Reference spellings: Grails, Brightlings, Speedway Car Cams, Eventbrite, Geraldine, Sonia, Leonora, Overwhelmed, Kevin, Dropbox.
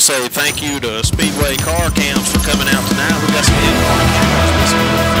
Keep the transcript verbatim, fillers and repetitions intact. to say thank you to Speedway Car Cams for coming out tonight. We got some